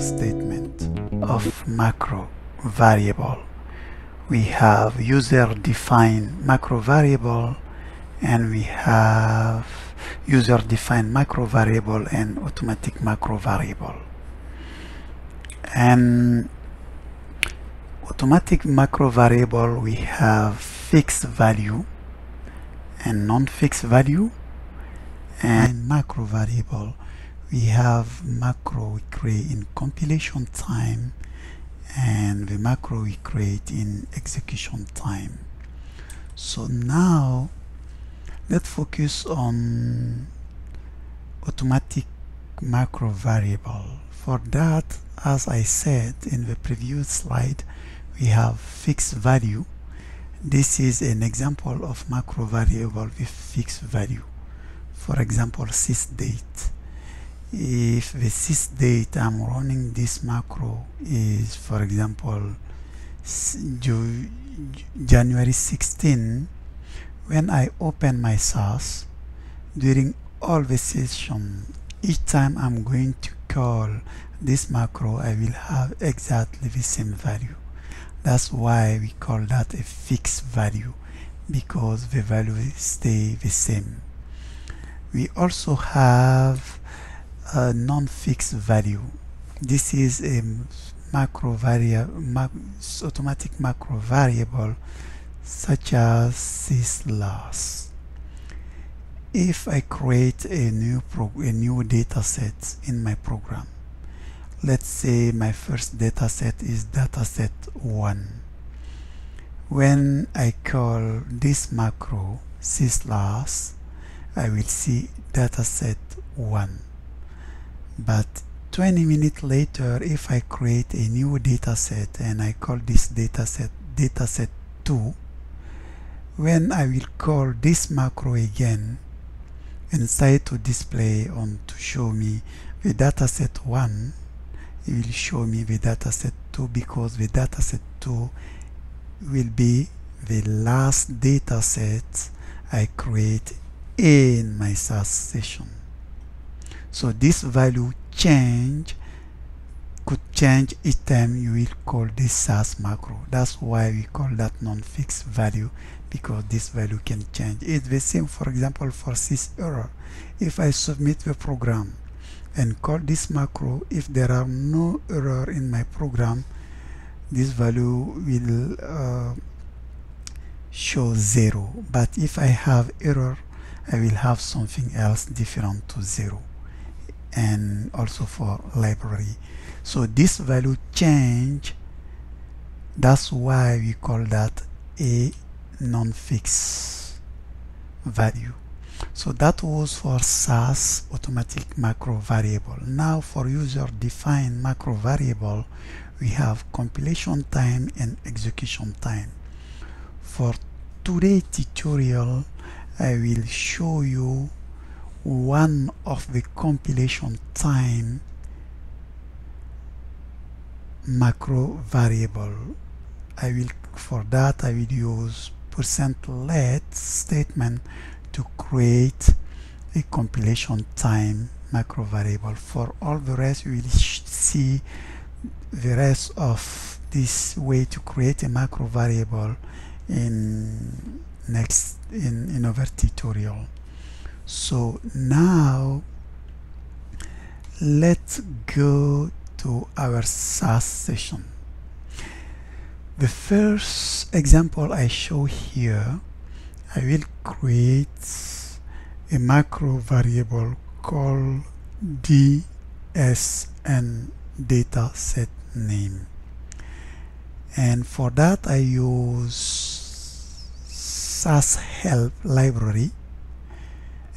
statement of macro variable. We have user-defined macro variable, and we have user-defined macro variable and automatic macro variable. And automatic macro variable, we have fixed value and non-fixed value. And macro variable, we have macro we create in compilation time, and the macro we create in execution time. So now let's focus on automatic macro variable. For that, as I said in the previous slide, we have fixed value. This is an example of macro variable with fixed value. For example, sysdate. If the sysdate I'm running this macro is, for example, January 16, when I open my SAS, during all the session, each time I'm going to call this macro, I will have exactly the same value. That's why we call that a fixed value, because the value stay the same. We also have a non-fixed value. This is a macro automatic macro variable such as syslas. If I create a new data set in my program, let's say my first data set is dataset 1. When I call this macro syslas, I will see dataset 1. But 20 minutes later, if I create a new dataset and I call this dataset dataset 2, when I will call this macro again, inside to display on to show me the dataset 1, it will show me the dataset 2, because the dataset 2 will be the last dataset I create in my SAS session. So this value could change each time you will call this SAS macro. That's why we call that non-fixed value, because this value can change. It's the same, for example, for syserror. If I submit the program and call this macro, if there are no error in my program, this value will show 0. But if I have error, I will have something else different to 0. And also for library. So this value change, that's why we call that a non-fixed value. So that was for SAS automatic macro variable. Now for user-defined macro variable, we have compilation time and execution time. For today's tutorial, I will show you one of the compilation time macro variable. For that I will use %let statement to create a compilation time macro variable. For all the rest, you will see the rest of this way to create a macro variable in our tutorial. So now let's go to our SAS session. The first example I show here, I will create a macro variable called dsn dataset name, and for that I use SASHELP library,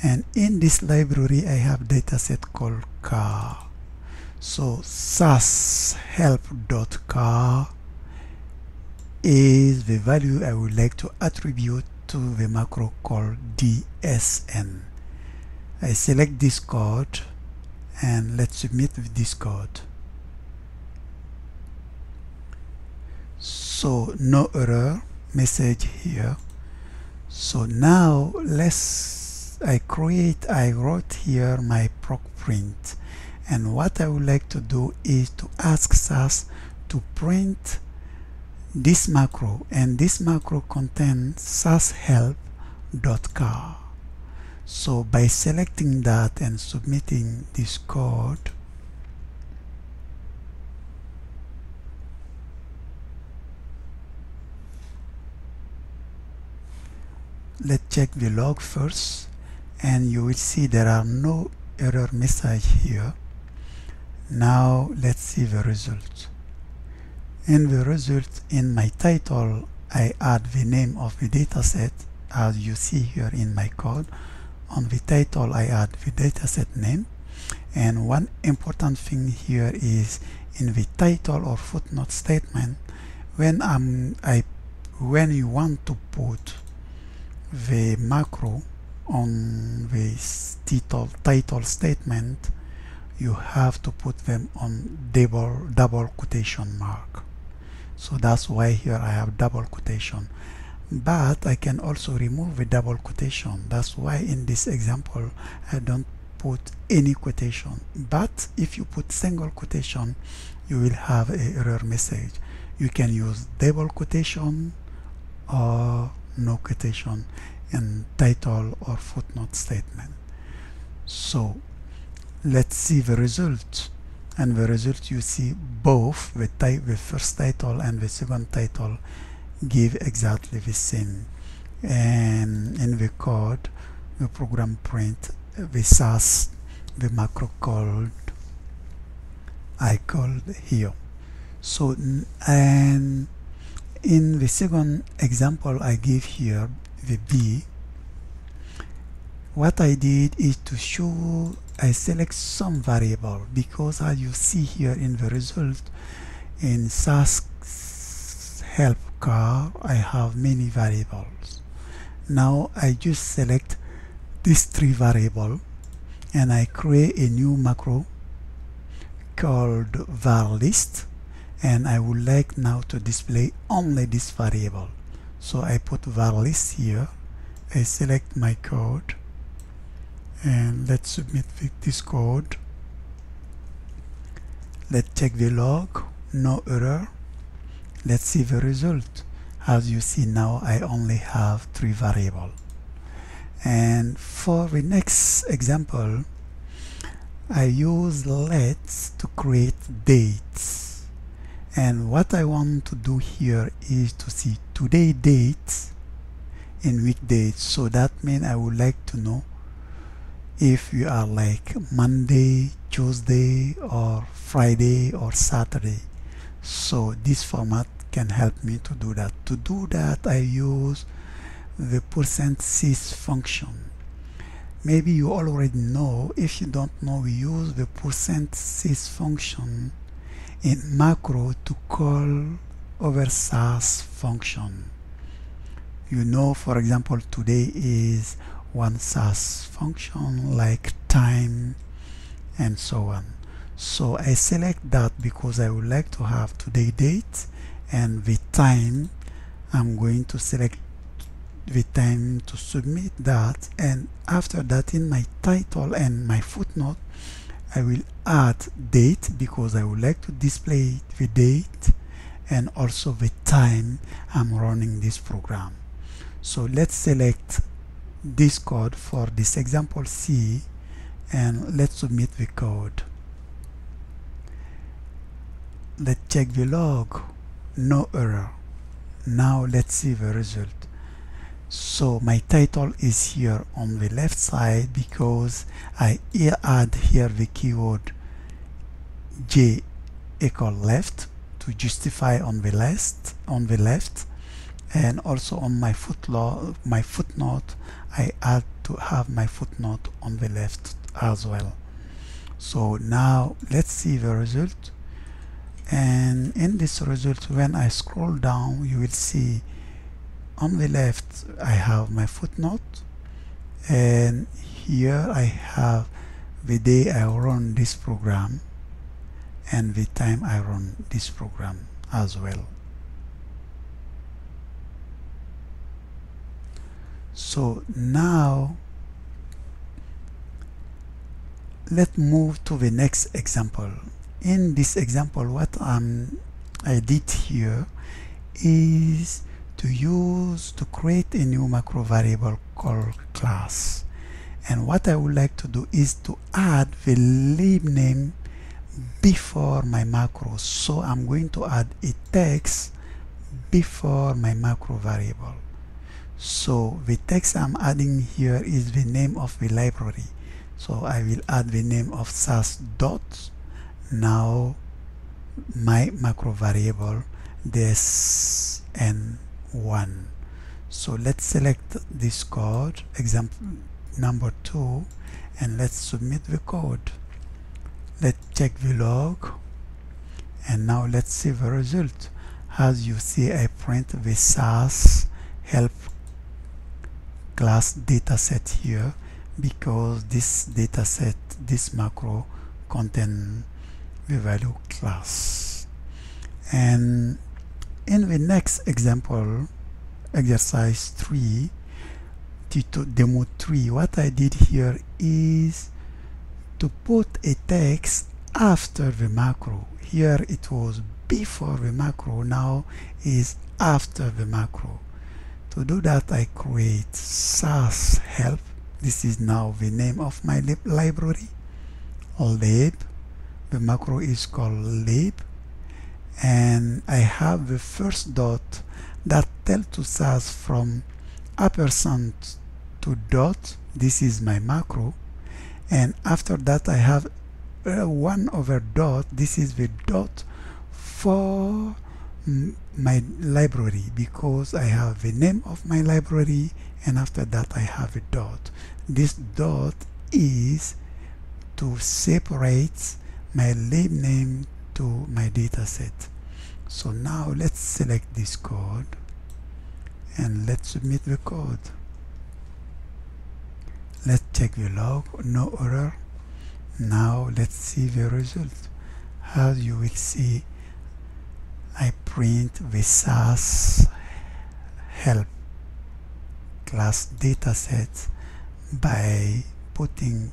and in this library I have dataset called car. So sashelp.car is the value I would like to attribute to the macro called dsn. I select this code and let's submit with this code. So no error message here. So now I wrote here my PROC print, And what I would like to do is to ask SAS to print this macro, and this macro contains sashelp.char. So by selecting that and submitting this code, let's check the log first, and you will see there are no error message here. Now let's see the result. In the result, in my title, I add the name of the dataset, as you see here in my code. On the title, I add the dataset name. And one important thing here is in the title or footnote statement, when you want to put the macro on the title statement, you have to put them on double quotation mark. So that's why here I have double quotation, but I can also remove the double quotation. That's why in this example I don't put any quotation, but if you put single quotation you will have an error message. You can use double quotation or no quotation in title or footnote statement. So let's see the result. And the result, you see both the first title and the second title give exactly the same. And in the code, the program print the SAS, the macro called I called here. So and in the second example I give here, the B, what I did is to show I select some variable, because as you see here in the result in sashelp.char I have many variables. Now I just select these three variables and I create a new macro called varlist, and I would like now to display only this variable. So I put varlist here, I select my code, and let's submit this code. Let's check the log, no error. Let's see the result. As you see now, I only have three variables. And for the next example, I use let to create dates. And what I want to do here is to see today date and week date. So that means I would like to know if you are like Monday, Tuesday, or Friday, or Saturday. So this format can help me to do that. To do that, I use the %sys function. Maybe you already know. If you don't know, we use the %sys function in macro to call over SAS function. You know, for example, today is one SAS function like time and so on. So I select that because I would like to have today date, and the time I'm going to select the time to submit that, and after that in my title and my footnote I will add date because I would like to display the date and also the time I'm running this program. So let's select this code for this example C, and let's submit the code. Let's check the log, no error. Now let's see the result. So my title is here on the left side because I add here the keyword j=left to justify on the left, and also on my footnote I add to have my footnote on the left as well. So now let's see the result. And in this result, when I scroll down, you will see on the left I have my footnote, and here I have the day I run this program and the time I run this program as well. So now Let's move to the next example. In this example, what I did here is to create a new macro variable called class. And what I would like to do is to add the lib name before my macro. So I'm going to add a text before my macro variable. So the text I'm adding here is the name of the library. So I will add the name of SAS. Now my macro variable, this n1. So let's select this code, example number 2, and let's submit the code. Let's check the log, and now let's see the result. As you see, I print the SASHELP class dataset here, because this dataset, this macro, contains the value class. And in the next example, exercise 3, demo 3, what I did here is to put a text after the macro. Here it was before the macro, now is after the macro. To do that, I create SASHELP. This is now the name of my library, lib. The macro is called lib, and I have the first dot that tells to SAS from ampersand to dot. This is my macro, and after that I have 1/dot. This is the dot for my library, because I have the name of my library, and after that I have a dot. This dot is to separate my lib name to my data set. So now let's select this code and let's submit the code. Let's check the log, no error. Now let's see the result. As you will see, I print the SASHELP class dataset by putting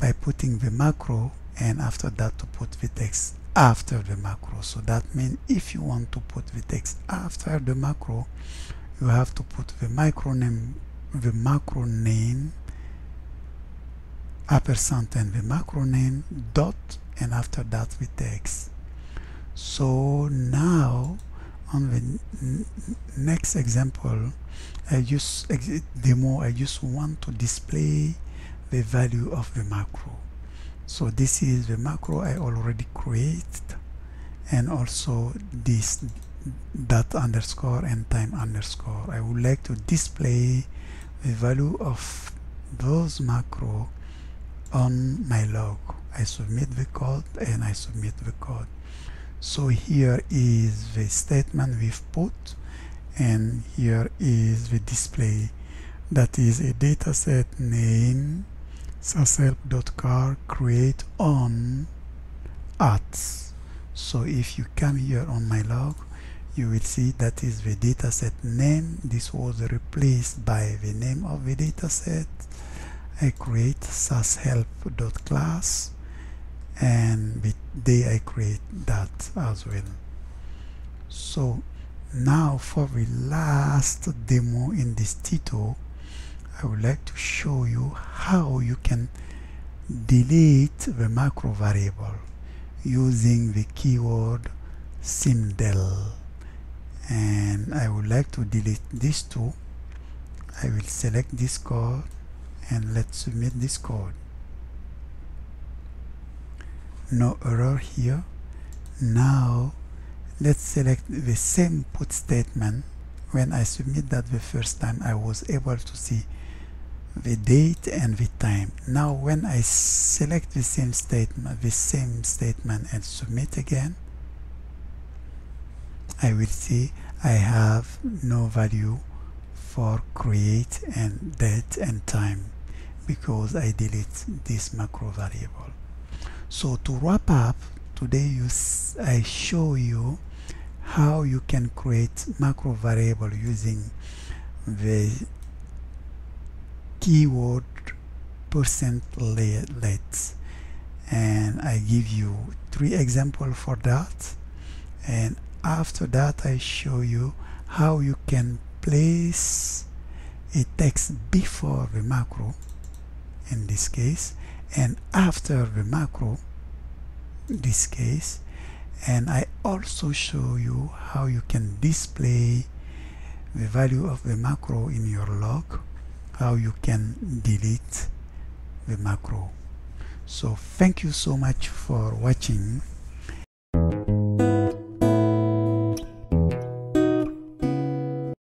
by putting the macro, and after that to put the text after the macro. So that means if you want to put the text after the macro, you have to put the macro name ampersand and the macro name dot, and after that the text. So now on the next example, I just want to display the value of the macro. So this is the macro I already created, and also this dot underscore and time underscore. I would like to display the value of those macro on my log. I submit the code, and I submit the code. So here is the statement we've put, and here is the display. That is a dataset name sashelp.car create on at. So if you come here on my log, you will see that is the dataset name. This was replaced by the name of the dataset. I create sashelp.class, and with day I create that as well. So now for the last demo in this tutorial, I would like to show you how you can delete the macro variable using the keyword %del. And I would like to delete these two. I will select this code, and let's submit this code. No error here. Now let's select the same put statement. When I submit that the first time, I was able to see the date and the time. Now when I select the same statement and submit again, I will see I have no value for create and date and time, because I delete this macro variable. So to wrap up today, I show you how you can create macro variable using the keyword %let, and I give you 3 examples for that, and after that I show you how you can place a text before the macro in this case and after the macro this case, and I also show you how you can display the value of the macro in your log, how you can delete the macro. So thank you so much for watching.